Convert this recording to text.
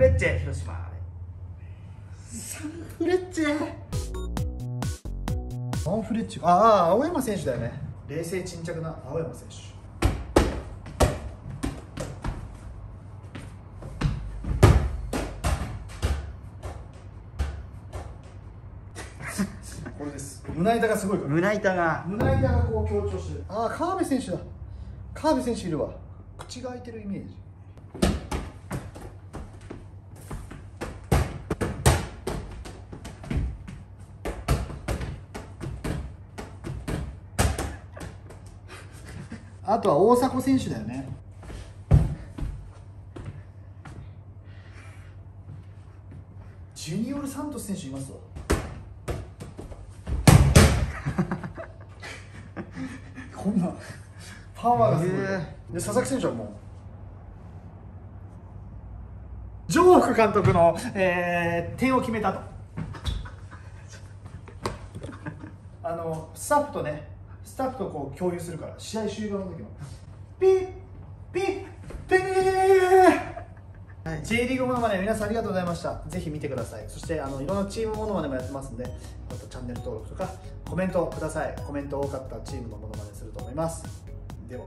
フレッチェ広島、サンフレッチェ、サンフレッチェ、ああ青山選手だよね。冷静沈着な青山選手。これです。胸板がすごいから、胸板がこう強調してる。ああ川辺選手だ、川辺選手いるわ。口が開いてるイメージ。あとは大迫選手だよね。ジュニオル・サントス選手いますわ。こんなパワーがすごい。で佐々木選手はもうジョーク監督の、点を決めたと。スタッフとこう共有するから、試合終了の時もピッピッピッ J リーグものまで皆さんありがとうございました。ぜひ見てください。そしていろんなチームものまでもやってますんで、またチャンネル登録とかコメントください。コメント多かったチームのものまねすると思います。では。